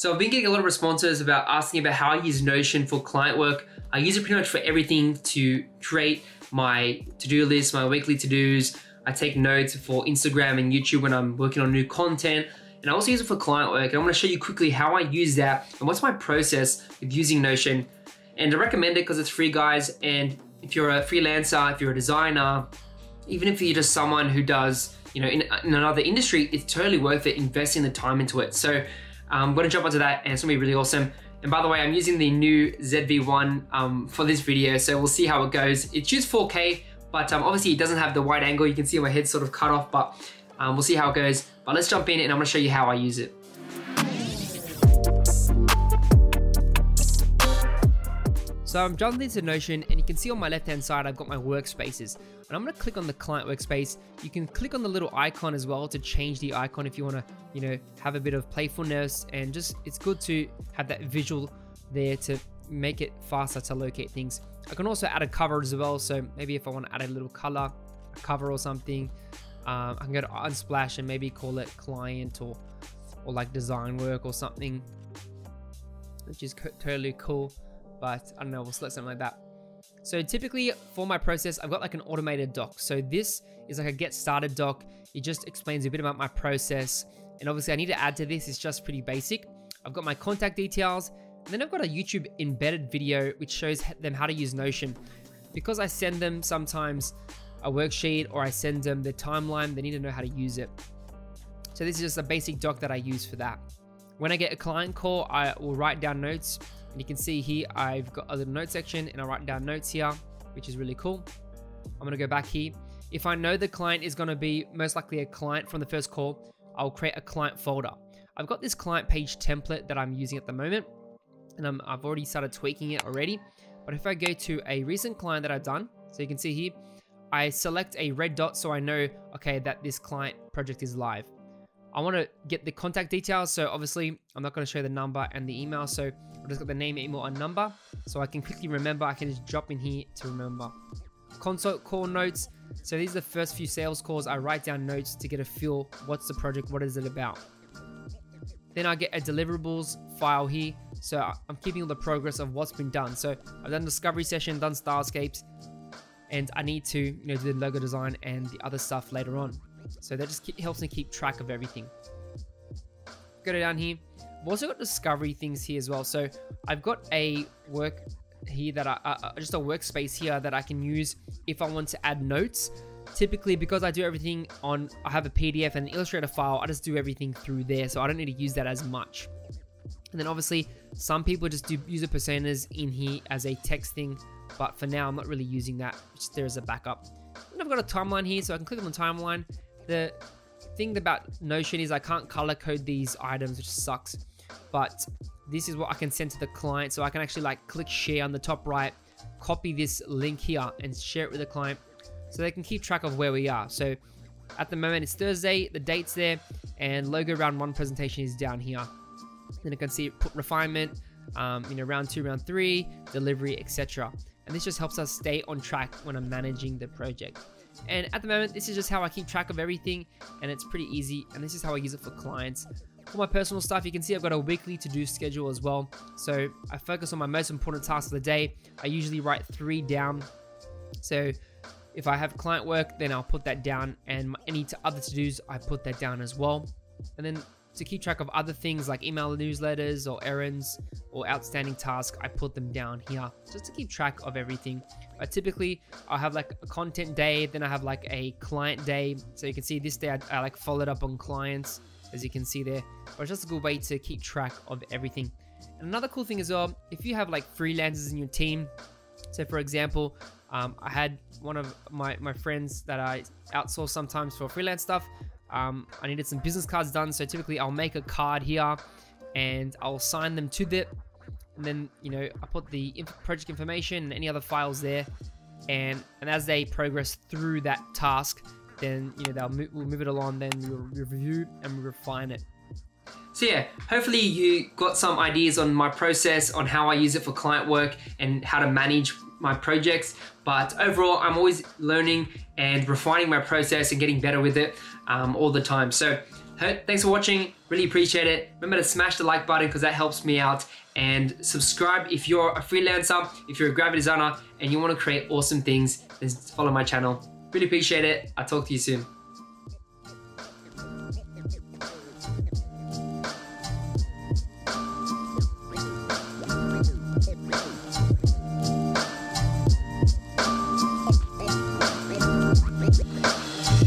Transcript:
So I've been getting a lot of responses about asking about how I use Notion for client work. I use it pretty much for everything to create my to-do list, my weekly to-dos. I take notes for Instagram and YouTube when I'm working on new content. And I also use it for client work. And I'm gonna show you quickly how I use that and what's my process with using Notion. And I recommend it because it's free, guys. And if you're a freelancer, if you're a designer, even if you're just someone who does, you know, in another industry, it's totally worth it investing the time into it. So I'm gonna jump onto that and it's gonna be really awesome. And by the way, I'm using the new ZV1 for this video, so we'll see how it goes. It's just 4K, but obviously it doesn't have the wide angle. You can see my head's sort of cut off, but we'll see how it goes. But let's jump in and I'm gonna show you how I use it. So I'm jumping into Notion and you can see on my left-hand side, I've got my workspaces. And I'm gonna click on the client workspace. You can click on the little icon as well to change the icon if you wanna, you know, have a bit of playfulness and just, it's good to have that visual there to make it faster to locate things. I can also add a cover as well. So maybe if I wanna add a little color, a cover or something, I can go to Unsplash and maybe call it client or like design work or something, which is totally cool. But I don't know, we'll select something like that. So typically for my process, I've got like an automated doc. So this is like a get started doc. It just explains a bit about my process. And obviously I need to add to this, it's just pretty basic. I've got my contact details. And then I've got a YouTube embedded video, which shows them how to use Notion. Because I send them sometimes a worksheet or I send them the timeline, they need to know how to use it. So this is just a basic doc that I use for that. When I get a client call, I will write down notes. And you can see here, I've got a little note section and I write down notes here, which is really cool. I'm gonna go back here. If I know the client is gonna be most likely a client from the first call, I'll create a client folder. I've got this client page template that I'm using at the moment and I've already started tweaking it already. But if I go to a recent client that I've done, so you can see here, I select a red dot so I know, okay, that this client project is live. I want to get the contact details, so obviously I'm not going to show the number and the email, so I've just got the name, email, and number, so I can quickly remember. I can just drop in here to remember. Consult call notes, so these are the first few sales calls. I write down notes to get a feel, what's the project, what is it about. Then I get a deliverables file here, so I'm keeping all the progress of what's been done. So I've done discovery session, done stylescapes, and I need to, you know, do the logo design and the other stuff later on. So that just helps me keep track of everything. Go down here. I've also got discovery things here as well. So I've got a work here that just a workspace here that I can use if I want to add notes. Typically, because I do everything on, I have a PDF and an Illustrator file, I just do everything through there. So I don't need to use that as much. And then obviously some people just do user personas in here as a text thing. But for now, I'm not really using that. It's just there as a backup. And I've got a timeline here, so I can click on the timeline. The thing about Notion is I can't color code these items, which sucks. But this is what I can send to the client. So I can actually like click share on the top right, copy this link here and share it with the client so they can keep track of where we are. So at the moment it's Thursday, the date's there and logo round one presentation is down here. Then I can see put refinement, you know, round two, round three, delivery, etc. And this just helps us stay on track when I'm managing the project. And at the moment, this is just how I keep track of everything and it's pretty easy. And this is how I use it for clients. For my personal stuff, you can see I've got a weekly to-do schedule as well. So I focus on my most important tasks of the day. I usually write 3 down. So if I have client work, then I'll put that down, and any other to-dos, I put that down as well. And then to keep track of other things like email newsletters or errands or outstanding tasks, I put them down here just to keep track of everything. But typically I'll have like a content day, then I have like a client day. So you can see this day I like followed up on clients, as you can see there. But it's just a good way to keep track of everything. And another cool thing as well, if you have like freelancers in your team. So for example, I had one of my friends that I outsource sometimes for freelance stuff. I needed some business cards done, so typically I'll make a card here and I'll sign them to it, and then, you know, I put the project information and any other files there, and as they progress through that task, then, you know, we'll move it along, then we'll review and we'll refine it. So yeah, hopefully you got some ideas on my process, on how I use it for client work and how to manage my projects. But overall, I'm always learning and refining my process and getting better with it all the time. So Hey, thanks for watching, really appreciate it. Remember to smash the like button because that helps me out, and subscribe if you're a freelancer, if you're a graphic designer and you want to create awesome things, then follow my channel. Really appreciate it. I'll talk to you soon.